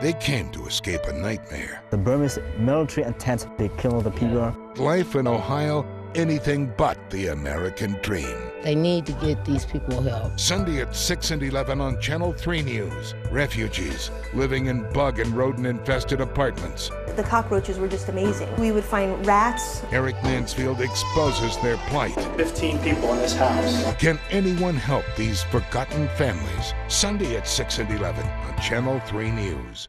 They came to escape a nightmare. The Burmese military attacks, they kill the people. Life in Ohio, anything but the American dream. They need to get these people help. Sunday at 6 and 11 on Channel 3 News. Refugees living in bug and rodent-infested apartments. The cockroaches were just amazing. We would find rats. Eric Mansfield exposes their plight. 15 people in this house. Can anyone help these forgotten families? Sunday at 6 and 11 on Channel 3 News.